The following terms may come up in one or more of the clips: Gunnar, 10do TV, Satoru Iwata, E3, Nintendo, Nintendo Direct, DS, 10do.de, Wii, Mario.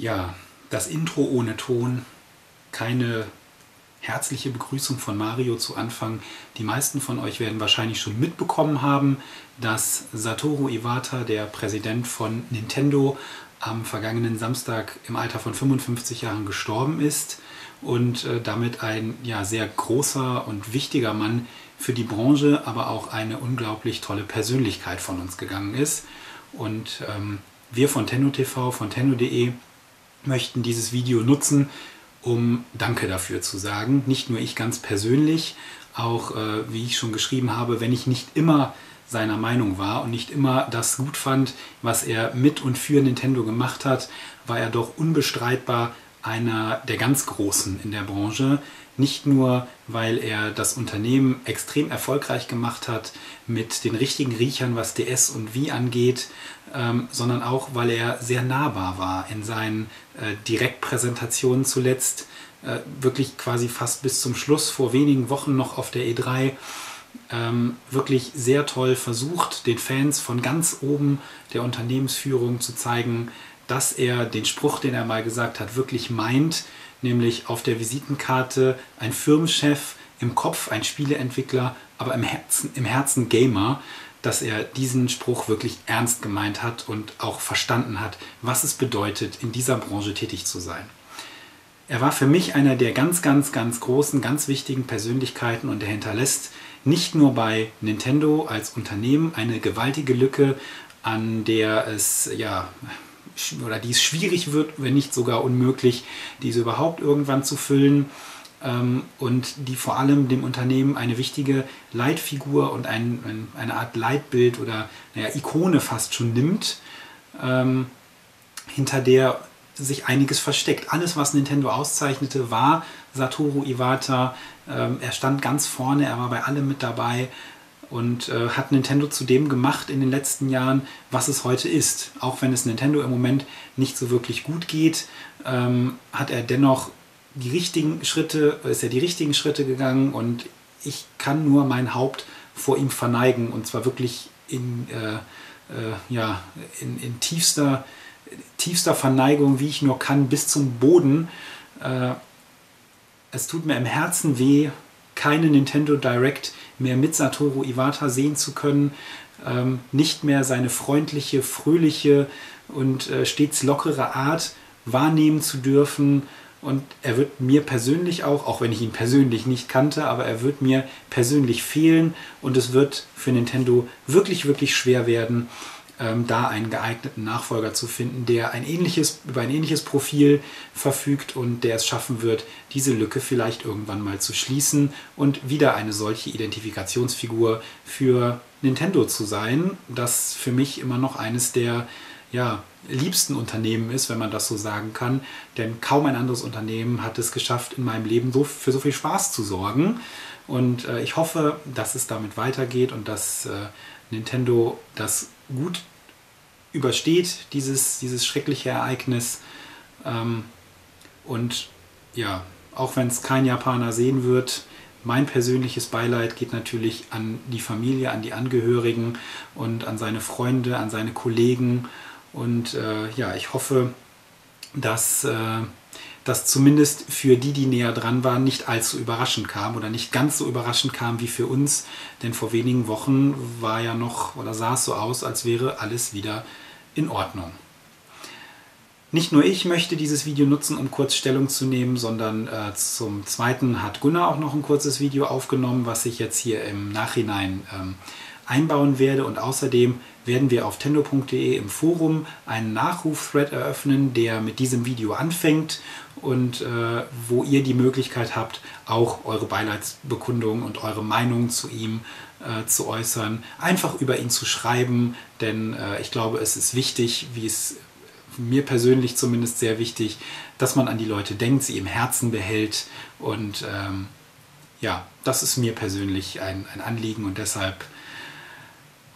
Ja, das Intro ohne Ton, keine herzliche Begrüßung von Mario zu Anfang. Die meisten von euch werden wahrscheinlich schon mitbekommen haben, dass Satoru Iwata, der Präsident von Nintendo, am vergangenen Samstag im Alter von 55 Jahren gestorben ist und damit ein sehr großer und wichtiger Mann für die Branche, aber auch eine unglaublich tolle Persönlichkeit von uns gegangen ist. Und wir von 10do TV, von 10do.de möchten dieses Video nutzen, um Danke dafür zu sagen. Nicht nur ich ganz persönlich, auch wie ich schon geschrieben habe, wenn ich nicht immer seiner Meinung war und nicht immer das gut fand, was er mit und für Nintendo gemacht hat, war er doch unbestreitbar einer der ganz Großen in der Branche. Nicht nur, weil er das Unternehmen extrem erfolgreich gemacht hat mit den richtigen Riechern, was DS und Wii angeht, sondern auch, weil er sehr nahbar war in seinen Direktpräsentationen zuletzt, wirklich quasi fast bis zum Schluss, vor wenigen Wochen noch auf der E3, wirklich sehr toll versucht, den Fans von ganz oben der Unternehmensführung zu zeigen, dass er den Spruch, den er mal gesagt hat, wirklich meint, nämlich auf der Visitenkarte ein Firmenchef, im Kopf ein Spieleentwickler, aber im Herzen Gamer, dass er diesen Spruch wirklich ernst gemeint hat und auch verstanden hat, was es bedeutet, in dieser Branche tätig zu sein. Er war für mich einer der ganz, ganz, ganz großen, ganz wichtigen Persönlichkeiten und er hinterlässt nicht nur bei Nintendo als Unternehmen eine gewaltige Lücke, an der es, die es schwierig wird, wenn nicht sogar unmöglich, diese überhaupt irgendwann zu füllen und die vor allem dem Unternehmen eine wichtige Leitfigur und eine Art Leitbild oder Ikone fast schon nimmt, hinter der sich einiges versteckt. Alles, was Nintendo auszeichnete, war Satoru Iwata. Er stand ganz vorne, er war bei allem mit dabei und hat Nintendo zu dem gemacht in den letzten Jahren, was es heute ist. Auch wenn es Nintendo im Moment nicht so wirklich gut geht, hat er dennoch die richtigen Schritte gegangen und ich kann nur mein Haupt vor ihm verneigen und zwar wirklich in tiefster Verneigung, wie ich nur kann, bis zum Boden. Es tut mir im Herzen weh, keine Nintendo Direct mehr mit Satoru Iwata sehen zu können, nicht mehr seine freundliche, fröhliche und stets lockere Art wahrnehmen zu dürfen. Und er wird mir persönlich auch wenn ich ihn persönlich nicht kannte, aber er wird mir persönlich fehlen und es wird für Nintendo wirklich, wirklich schwer werden, da einen geeigneten Nachfolger zu finden, der über ein ähnliches Profil verfügt und der es schaffen wird, diese Lücke vielleicht irgendwann mal zu schließen und wieder eine solche Identifikationsfigur für Nintendo zu sein, das für mich immer noch eines der liebsten Unternehmen ist, wenn man das so sagen kann, denn kaum ein anderes Unternehmen hat es geschafft, in meinem Leben für so viel Spaß zu sorgen und ich hoffe, dass es damit weitergeht und dass Nintendo das gut übersteht, dieses schreckliche Ereignis und ja, auch wenn es kein Japaner sehen wird, mein persönliches Beileid geht natürlich an die Familie, an die Angehörigen und an seine Freunde, an seine Kollegen und ich hoffe, dass das zumindest für die näher dran waren, nicht allzu überraschend kam oder nicht ganz so überraschend kam wie für uns, denn vor wenigen Wochen war ja noch oder sah es so aus, als wäre alles wieder in Ordnung. Nicht nur ich möchte dieses Video nutzen, um kurz Stellung zu nehmen, sondern zum Zweiten hat Gunnar auch noch ein kurzes Video aufgenommen, was ich jetzt hier im Nachhinein einbauen werde. Und außerdem werden wir auf 10do.de im Forum einen Nachruf-Thread eröffnen, der mit diesem Video anfängt und wo ihr die Möglichkeit habt, auch eure Beileidsbekundungen und eure Meinung zu ihm zu äußern, einfach über ihn zu schreiben, denn ich glaube, es ist wichtig, wie es mir persönlich zumindest sehr wichtig, dass man an die Leute denkt, sie im Herzen behält und das ist mir persönlich ein Anliegen und deshalb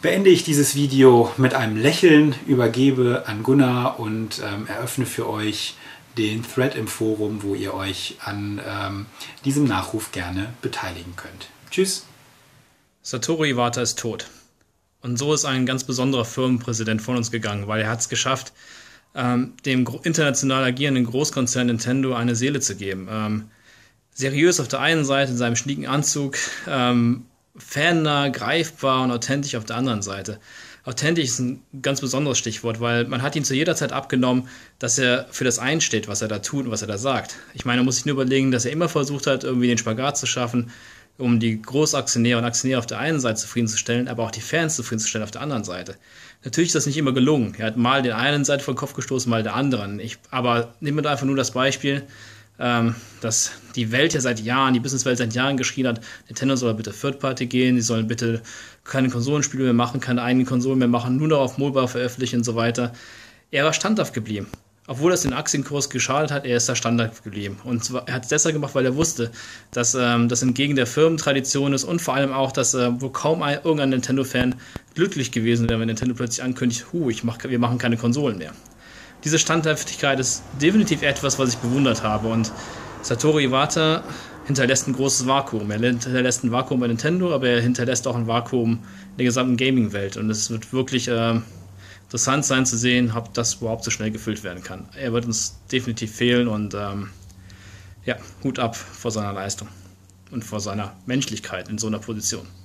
beende ich dieses Video mit einem Lächeln, übergebe an Gunnar und eröffne für euch den Thread im Forum, wo ihr euch an diesem Nachruf gerne beteiligen könnt. Tschüss! Satoru Iwata ist tot und so ist ein ganz besonderer Firmenpräsident von uns gegangen, weil er hat es geschafft, dem international agierenden Großkonzern Nintendo eine Seele zu geben. Seriös auf der einen Seite in seinem schnieken Anzug, ferner, greifbar und authentisch auf der anderen Seite. Authentisch ist ein ganz besonderes Stichwort, weil man hat ihm zu jeder Zeit abgenommen, dass er für das einsteht, was er da tut und was er da sagt. Ich meine, man muss sich nur überlegen, dass er immer versucht hat, irgendwie den Spagat zu schaffen, um die Großaktionäre und Aktionäre auf der einen Seite zufriedenzustellen, aber auch die Fans zufriedenzustellen auf der anderen Seite. Natürlich ist das nicht immer gelungen. Er hat mal den einen Seite vor den Kopf gestoßen, mal der anderen. Aber nehmen wir da einfach nur das Beispiel, dass die Welt ja seit Jahren, die Businesswelt seit Jahren geschrien hat, Nintendo soll bitte Third Party gehen, die sollen bitte keine Konsolenspiele mehr machen, keine eigenen Konsolen mehr machen, nur noch auf Mobile veröffentlichen und so weiter. Er war standhaft geblieben. Obwohl das den Aktienkurs geschadet hat, er ist da standhaft geblieben. Und zwar, er hat es deshalb gemacht, weil er wusste, dass das entgegen der Firmentradition ist und vor allem auch, dass wohl kaum irgendein Nintendo-Fan glücklich gewesen wäre, wenn Nintendo plötzlich ankündigt, wir machen keine Konsolen mehr. Diese Standhaftigkeit ist definitiv etwas, was ich bewundert habe, und Satoru Iwata hinterlässt ein großes Vakuum. Er hinterlässt ein Vakuum bei Nintendo, aber er hinterlässt auch ein Vakuum in der gesamten Gaming-Welt, und es wird wirklich interessant sein zu sehen, ob das überhaupt so schnell gefüllt werden kann. Er wird uns definitiv fehlen, und ja, Hut ab vor seiner Leistung und vor seiner Menschlichkeit in so einer Position.